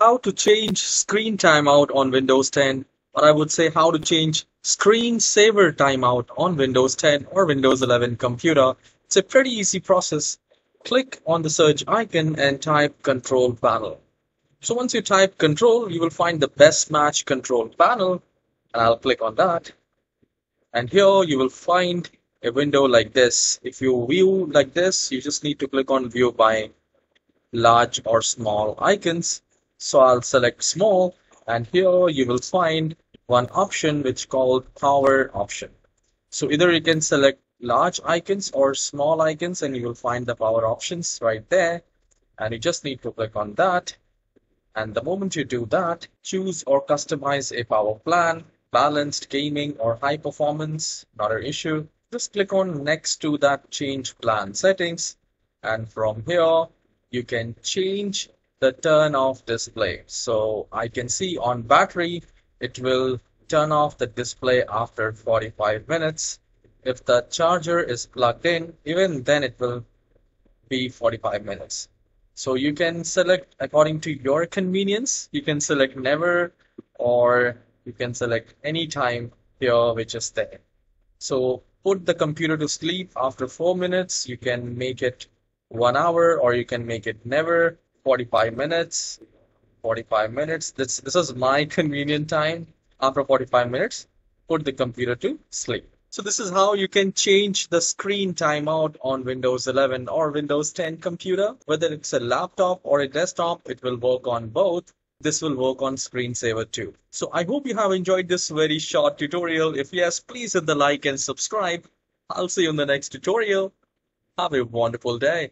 how to change screen timeout on Windows 10, or I would say how to change screen saver timeout on Windows 10 or Windows 11 computer. It's a pretty easy process. Click on the search icon and type control panel. So once you type control, you will find the best match control panel, and I'll click on that. And here you will find a window like this. If you view like this, you just need to click on view by large or small icons. So I'll select small, and here you will find one option which called power option. So either you can select large icons or small icons, and you will find the power options right there, and you just need to click on that. And the moment you do that, choose or customize a power plan, balanced, gaming, or high performance, not an issue. Just click on next to that change plan settings, and from here you can change the turn off display. So I can see on battery it will turn off the display after 45 minutes. If the charger is plugged in, even then it will be 45 minutes. So you can select according to your convenience. You can select never, or you can select any time here which is there. So put the computer to sleep after 4 minutes. You can make it 1 hour, or you can make it never, 45 minutes, 45 minutes. This is my convenient time. After 45 minutes, put the computer to sleep. So this is how you can change the screen timeout on Windows 11 or Windows 10 computer. Whether it's a laptop or a desktop, it will work on both. This will work on screensaver too. So I hope you have enjoyed this very short tutorial. If yes, please hit the like and subscribe. I'll see you in the next tutorial. Have a wonderful day.